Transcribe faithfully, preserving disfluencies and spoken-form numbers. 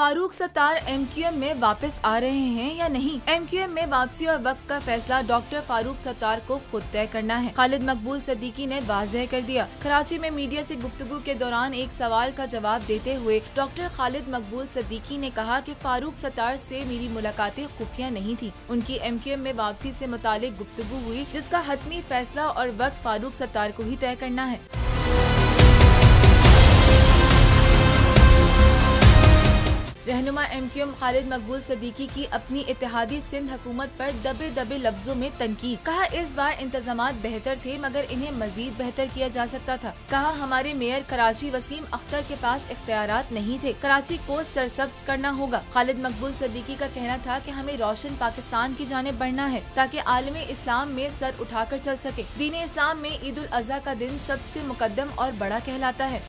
Farooq Sattar M Q M में वापस आ रहे हैं या नहीं। एम क्यू एम में वापसी और वक्त का फैसला डॉक्टर फ़ारूक़ सत्तार को खुद तय करना है। ख़ालिद मक़बूल सिद्दीक़ी ने वाज़ह कर दिया। कराची में मीडिया से गुफ्तगू के दौरान एक सवाल का जवाब देते हुए डॉक्टर ख़ालिद मक़बूल सिद्दीक़ी ने कहा कि फ़ारूक़ सत्तार से मेरी मुलाकातें खुफिया नहीं थी। उनकी एम क्यू एम में वापसी से मुतालिक गुफ्तगू हुई, जिसका हतमी फैसला और वक्त फ़ारूक़ सत्तार को ही तय करना है। रहनुमा M Q M Khalid Maqbool Siddiqui की अपनी इतिहादी सिंध हुकूमत पर दबे दबे लफ्जों में तनकीद। कहा, इस बार इंतजाम बेहतर थे मगर इन्हें मजीद बेहतर किया जा सकता था। कहा, हमारे मेयर कराची वसीम अख्तर के पास इख्तियारात नहीं थे। कराची को सरसब्ज करना होगा। ख़ालिद मक़बूल सिद्दीक़ी का कहना था कि हमें रोशन पाकिस्तान की जानिब बढ़ना है ताकि आलम इस्लाम में सर उठा कर चल सके। दीन इस्लाम में ईद उल अज़हा का दिन सबसे मुकद्दम और बड़ा कहलाता है।